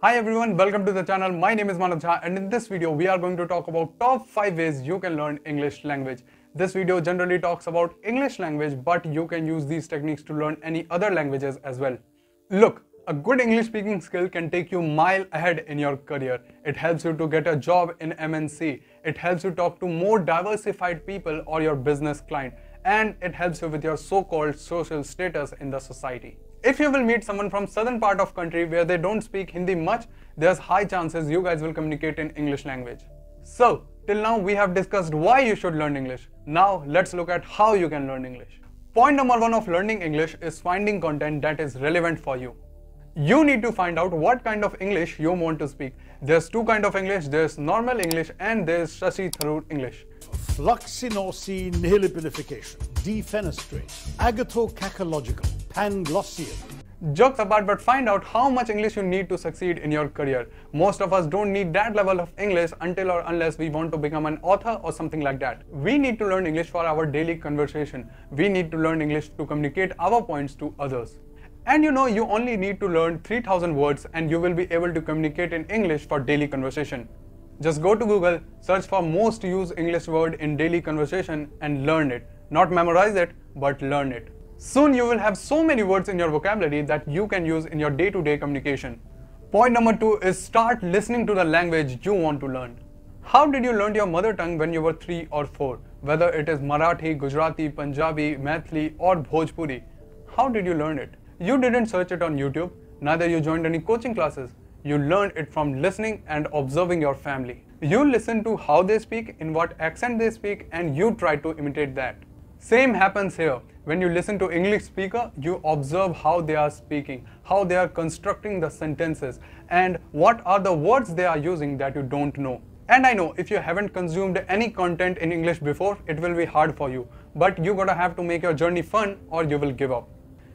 Hi everyone, welcome to the channel. My name is Manav Jha and in this video we are going to talk about top 5 ways you can learn English language. This video generally talks about English language, but you can use these techniques to learn any other languages as well. Look, a good English speaking skill can take you a mile ahead in your career. It helps you to get a job in MNC. It helps you talk to more diversified people or your business client. And it helps you with your so-called social status in the society. If you will meet someone from southern part of country where they don't speak Hindi much, there's high chances you guys will communicate in English language. So, till now we have discussed why you should learn English. Now let's look at how you can learn English. Point number 1 of learning English is finding content that is relevant for you. You need to find out what kind of English you want to speak. There's two kinds of English, there's normal English and there's Shashi Tharoor English. Fluxynossy, Nihilipilification, Defenestrate, Agatho, Cacological. Jokes apart, but find out how much English you need to succeed in your career. Most of us don't need that level of English until or unless we want to become an author or something like that. We need to learn English for our daily conversation. We need to learn English to communicate our points to others. And you know, you only need to learn 3000 words and you will be able to communicate in English for daily conversation. Just go to Google, search for most used English word in daily conversation and learn it. Not memorize it, but learn it. Soon you will have so many words in your vocabulary that you can use in your day-to-day communication. Point number 2 is start listening to the language you want to learn. How did you learn your mother tongue when you were 3 or 4? Whether it is Marathi, Gujarati, Punjabi, Mathli or Bhojpuri. How did you learn it? You didn't search it on YouTube, neither you joined any coaching classes. You learned it from listening and observing your family. You listen to how they speak, in what accent they speak and you try to imitate that. Same happens here. When you listen to English speaker, you observe how they are speaking, how they are constructing the sentences and what are the words they are using that you don't know. And I know if you haven't consumed any content in English before, it will be hard for you. But you gotta have to make your journey fun or you will give up.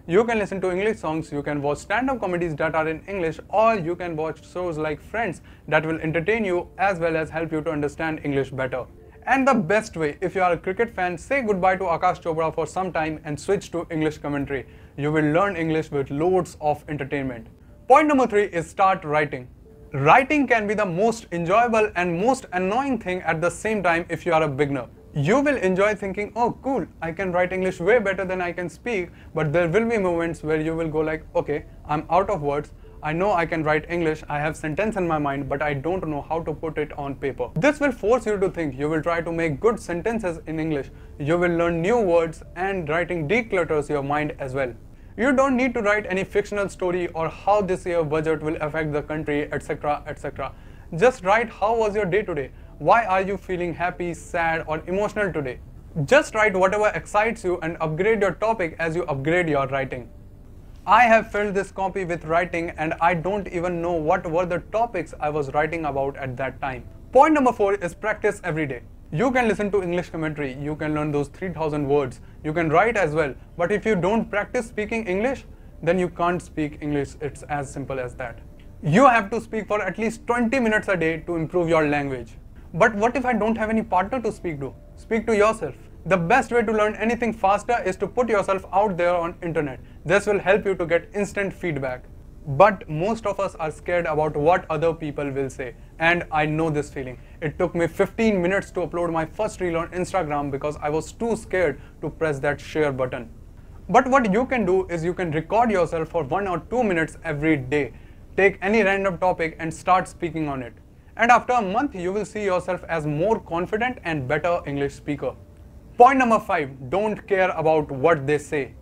You can listen to English songs, you can watch stand-up comedies that are in English or you can watch shows like Friends that will entertain you as well as help you to understand English better. And the best way, if you are a cricket fan, say goodbye to Akash Chopra for some time and switch to English commentary. You will learn English with loads of entertainment. Point number 3 is start writing. Writing can be the most enjoyable and most annoying thing at the same time if you are a beginner. You will enjoy thinking, oh cool, I can write English way better than I can speak, but there will be moments where you will go like, okay, I'm out of words. I know I can write English, I have sentence in my mind, but I don't know how to put it on paper. This will force you to think, you will try to make good sentences in English, you will learn new words and writing declutters your mind as well. You don't need to write any fictional story or how this year budget will affect the country, etc, etc. Just write how was your day today, why are you feeling happy, sad or emotional today. Just write whatever excites you and upgrade your topic as you upgrade your writing. I have filled this copy with writing and I don't even know what were the topics I was writing about at that time. Point number 4 is practice every day. You can listen to English commentary, you can learn those 3000 words, you can write as well, but if you don't practice speaking English, then you can't speak English. It's as simple as that. You have to speak for at least 20 minutes a day to improve your language. But what if I don't have any partner to speak to? Speak to yourself. The best way to learn anything faster is to put yourself out there on internet. This will help you to get instant feedback. But most of us are scared about what other people will say. And I know this feeling. It took me 15 minutes to upload my first reel on Instagram because I was too scared to press that share button. But what you can do is you can record yourself for 1 or 2 minutes every day. Take any random topic and start speaking on it. And after a month, you will see yourself as more confident and better English speaker. Point number 5, don't care about what they say.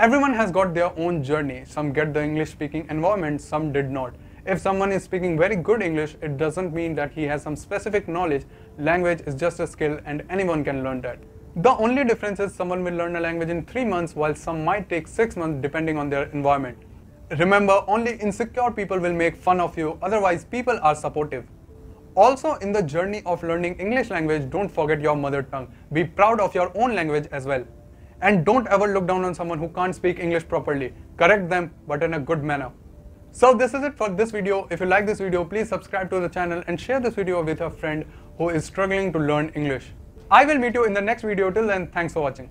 Everyone has got their own journey. Some get the English speaking environment, some did not. If someone is speaking very good English, it doesn't mean that he has some specific knowledge. Language is just a skill and anyone can learn that. The only difference is someone will learn a language in 3 months while some might take 6 months depending on their environment. Remember, only insecure people will make fun of you, otherwise people are supportive. Also, in the journey of learning English language, don't forget your mother tongue. Be proud of your own language as well. And don't ever look down on someone who can't speak English properly. Correct them, but in a good manner. So this is it for this video. If you like this video, please subscribe to the channel and share this video with a friend who is struggling to learn English. I will meet you in the next video. Till then, thanks for watching.